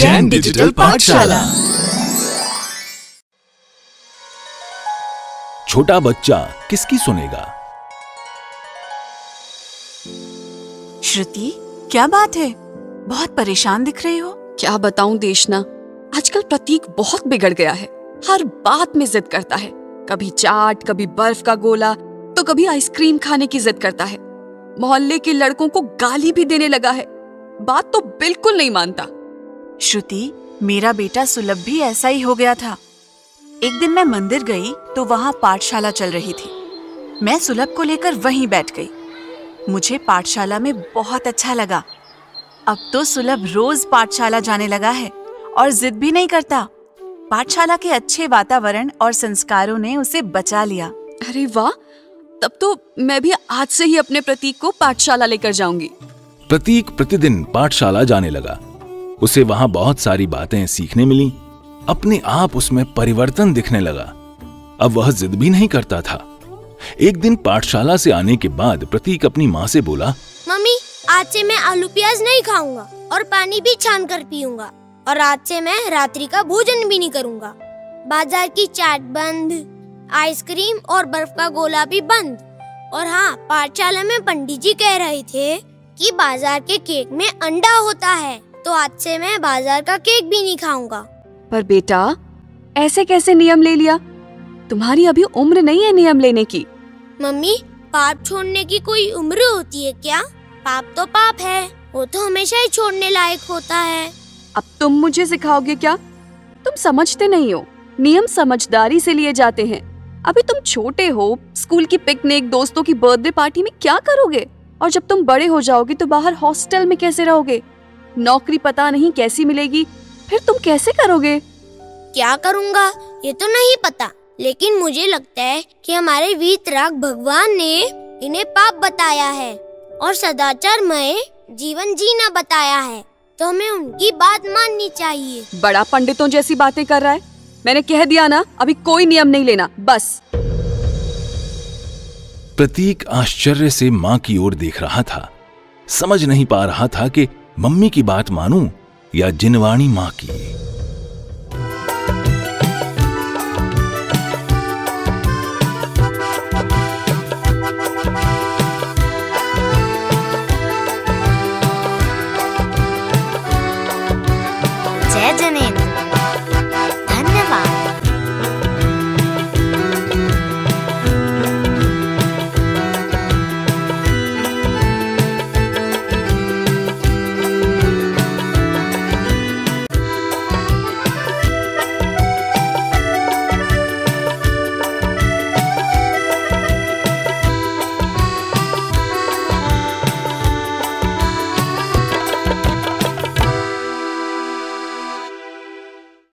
Jain digital पाठशाला। छोटा बच्चा किसकी सुनेगा? श्रुति, क्या बात है? बहुत परेशान दिख रही हो। क्या बताऊं देशना, आजकल प्रतीक बहुत बिगड़ गया है। हर बात में जिद करता है, कभी चाट, कभी बर्फ का गोला, तो कभी आइसक्रीम खाने की जिद करता है। मोहल्ले के लड़कों को गाली भी देने लगा है, बात तो बिल्कुल नहीं मानता। श्रुति, मेरा बेटा सुलभ भी ऐसा ही हो गया था। एक दिन मैं मंदिर गई तो वहाँ पाठशाला चल रही थी। मैं सुलभ को लेकर वहीं बैठ गई। मुझे पाठशाला में बहुत अच्छा लगा। अब तो सुलभ रोज पाठशाला जाने लगा है और जिद भी नहीं करता। पाठशाला के अच्छे वातावरण और संस्कारों ने उसे बचा लिया। अरे वाह, तब तो मैं भी आज से ही अपने प्रतीक को पाठशाला लेकर जाऊंगी। प्रतीक प्रतिदिन पाठशाला जाने लगा। उसे वहाँ बहुत सारी बातें सीखने मिली। अपने आप उसमें परिवर्तन दिखने लगा। अब वह जिद भी नहीं करता था। एक दिन पाठशाला से आने के बाद प्रतीक अपनी माँ से बोला, मम्मी, आज से मैं आलू प्याज नहीं खाऊंगा और पानी भी छान कर पीऊंगा, और आज से मैं रात्रि का भोजन भी नहीं करूंगा। बाजार की चाट बंद, आइसक्रीम और बर्फ का गोला भी बंद। और हाँ, पाठशाला में पंडित जी कह रहे थे कि बाजार के केक में अंडा होता है, तो आज से मैं बाजार का केक भी नहीं खाऊंगा। पर बेटा, ऐसे कैसे नियम ले लिया? तुम्हारी अभी उम्र नहीं है नियम लेने की। मम्मी, पाप छोड़ने की कोई उम्र होती है क्या? पाप तो पाप है, वो तो हमेशा ही छोड़ने लायक होता है। अब तुम मुझे सिखाओगे क्या? तुम समझते नहीं हो, नियम समझदारी से लिए जाते हैं। अभी तुम छोटे हो, स्कूल की पिकनिक, दोस्तों की बर्थडे पार्टी में क्या करोगे? और जब तुम बड़े हो जाओगे तो बाहर हॉस्टल में कैसे रहोगे? नौकरी पता नहीं कैसी मिलेगी, फिर तुम कैसे करोगे? क्या करूँगा ये तो नहीं पता, लेकिन मुझे लगता है कि हमारे वीतराग भगवान ने इन्हें पाप बताया है और सदाचारमय जीवन जीना बताया है, तो हमें उनकी बात माननी चाहिए। बड़ा पंडितों जैसी बातें कर रहा है। मैंने कह दिया ना, अभी कोई नियम नहीं लेना, बस। प्रतीक आश्चर्य से माँ की ओर देख रहा था। समझ नहीं पा रहा था कि मम्मी की बात मानूं या जिनवाणी माँ की।